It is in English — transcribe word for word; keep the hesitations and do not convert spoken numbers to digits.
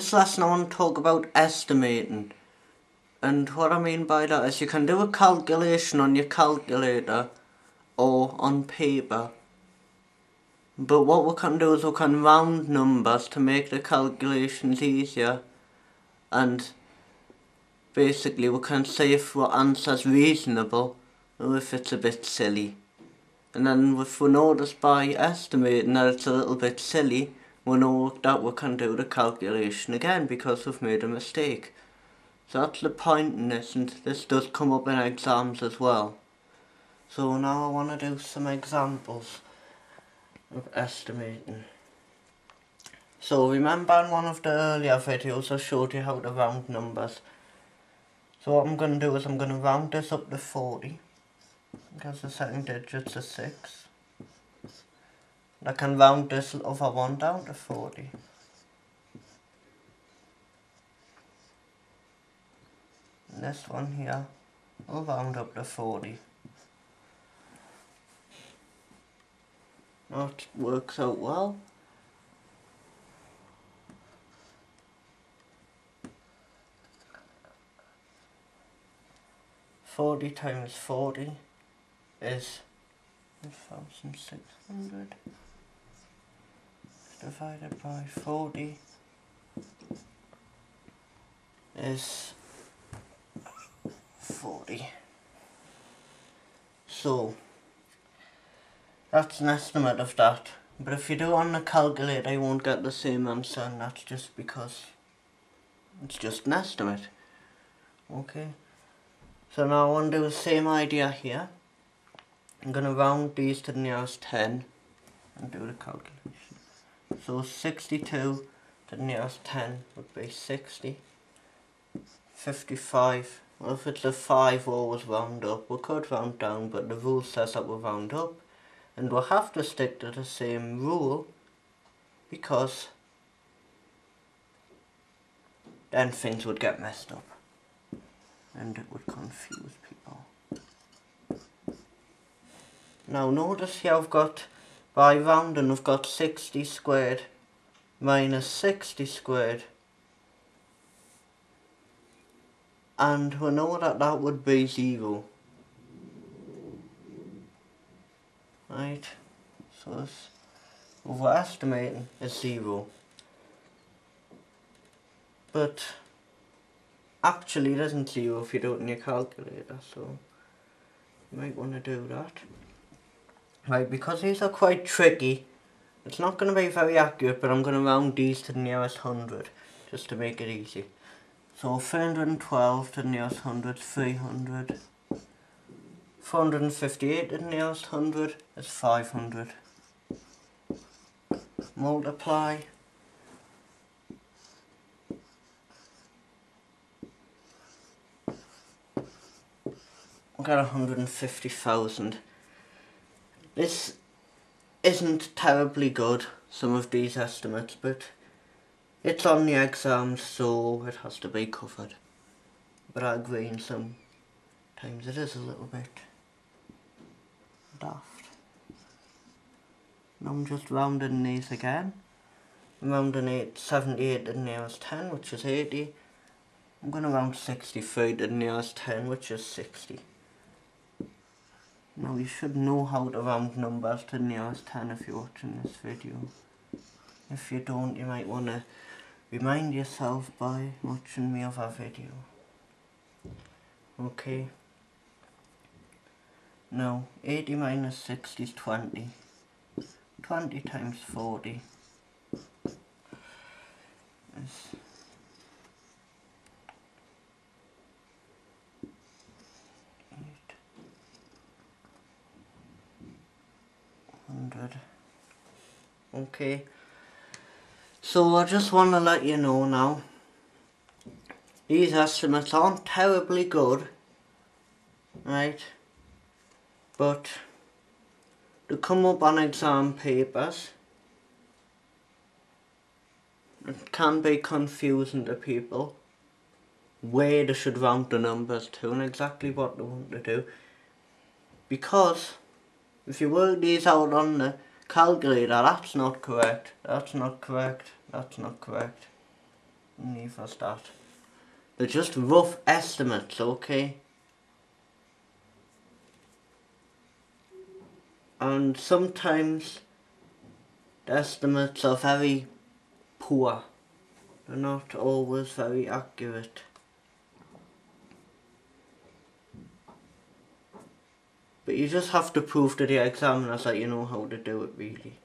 This lesson I want to talk about estimating, and what I mean by that is you can do a calculation on your calculator or on paper, but what we can do is we can round numbers to make the calculations easier, and basically we can see if our answer's reasonable or if it's a bit silly. And then if we notice by estimating that it's a little bit silly, we know that we can do the calculation again because we've made a mistake. So that's the point in this, and this does come up in exams as well. So now I want to do some examples of estimating. So remember in one of the earlier videos I showed you how to round numbers. So what I'm going to do is I'm going to round this up to forty, because the second digit's a six. I can round this other one down to forty. And this one here, I'll round up to forty. That works out well. Forty times forty is one thousand six hundred. Divided by forty is forty. So that's an estimate of that. But if you do it on the calculator, you won't get the same answer, and that's just because it's just an estimate. Okay. So now I want to do the same idea here. I'm going to round these to the nearest ten and do the calculation. So sixty-two to the nearest ten would be sixty. fifty-five, well, if it's a five, we always round up. We could round down, but the rule says that we round up. And we'll have to stick to the same rule, because then things would get messed up and it would confuse people. Now notice here I've got, by rounding, I've got sixty squared minus sixty squared, and we know that that would be zero. Right, so this overestimating is zero. But actually it isn't zero if you do it in your calculator, so you might want to do that. Right, because these are quite tricky, it's not going to be very accurate, but I'm going to round these to the nearest hundred, just to make it easy. So three hundred twelve to the nearest hundred is three hundred. four hundred fifty-eight to the nearest hundred is five hundred. Multiply. We've got one hundred fifty thousand. This isn't terribly good, some of these estimates, but it's on the exam, so it has to be covered. But I agree, in some times it is a little bit daft. And I'm just rounding these again. I'm rounding eight, seventy-eight to the nearest ten, which is eighty. I'm going to round sixty-three to the nearest ten, which is sixty. Now you should know how to round numbers to the nearest ten if you're watching this video. If you don't, you might want to remind yourself by watching my other video. Okay. Now, eighty minus sixty is twenty. twenty times forty is eight hundred. Okay. So I just want to let you know now, these estimates aren't terribly good, right, but they come up on exam papers. It can be confusing to people where they should round the numbers to and exactly what they want to do, because if you work these out on the calculator, that's not correct, that's not correct, that's not correct. me for a start. They're just rough estimates, okay? And sometimes the estimates are very poor. They're not always very accurate. But you just have to prove to the examiners that you know how to do it, really.